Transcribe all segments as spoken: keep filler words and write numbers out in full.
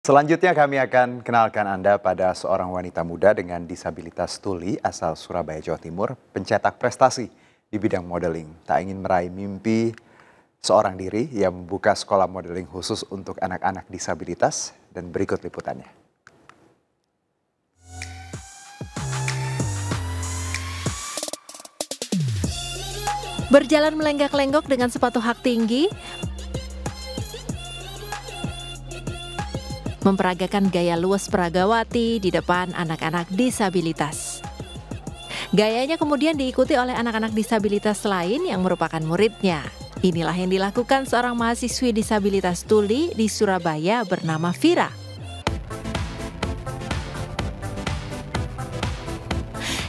Selanjutnya kami akan kenalkan Anda pada seorang wanita muda dengan disabilitas tuli asal Surabaya, Jawa Timur, pencetak prestasi di bidang modeling. Tak ingin meraih mimpi seorang diri, ia membuka sekolah modeling khusus untuk anak-anak disabilitas dan berikut liputannya. Berjalan melenggak-lenggok dengan sepatu hak tinggi, memperagakan gaya luas peragawati di depan anak-anak disabilitas. Gayanya kemudian diikuti oleh anak-anak disabilitas lain yang merupakan muridnya. Inilah yang dilakukan seorang mahasiswi disabilitas tuli di Surabaya bernama Vira.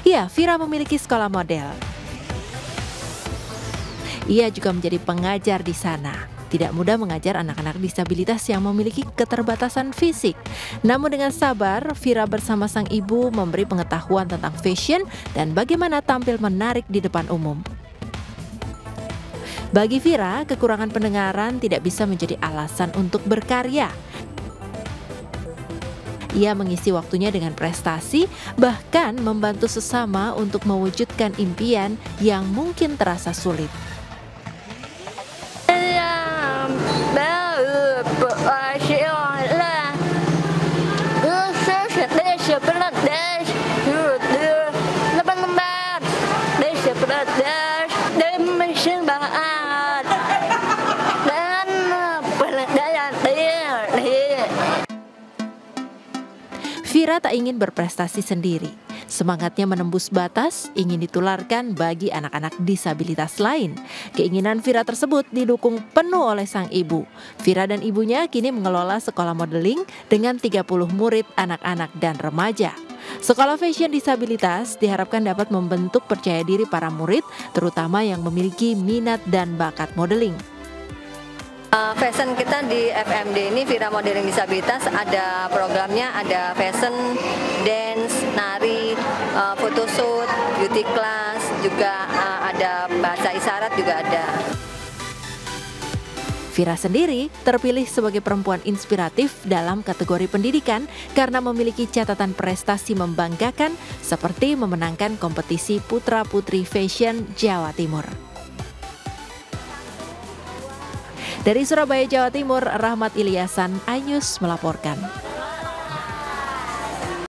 Ya, Vira memiliki sekolah model. Ia juga menjadi pengajar di sana. Tidak mudah mengajar anak-anak disabilitas yang memiliki keterbatasan fisik. Namun dengan sabar, Vira bersama sang ibu memberi pengetahuan tentang fashion dan bagaimana tampil menarik di depan umum. Bagi Vira, kekurangan pendengaran tidak bisa menjadi alasan untuk berkarya. Ia mengisi waktunya dengan prestasi, bahkan membantu sesama untuk mewujudkan impian yang mungkin terasa sulit. Vira tak ingin berprestasi sendiri. Semangatnya menembus batas, ingin ditularkan bagi anak-anak disabilitas lain. Keinginan Vira tersebut didukung penuh oleh sang ibu. Vira dan ibunya kini mengelola sekolah modeling dengan tiga puluh murid anak-anak dan remaja. Sekolah fashion disabilitas diharapkan dapat membentuk percaya diri para murid, terutama yang memiliki minat dan bakat modeling. Uh, fashion kita di F M D ini, Vira Modeling Disabilitas, ada programnya, ada fashion, dance, nari, uh, photoshoot, beauty class, juga uh, ada bahasa isyarat juga ada. Vira sendiri terpilih sebagai perempuan inspiratif dalam kategori pendidikan karena memiliki catatan prestasi membanggakan seperti memenangkan kompetisi putra-putri fashion Jawa Timur. Dari Surabaya, Jawa Timur, Rahmat Ilyasan, iNews melaporkan.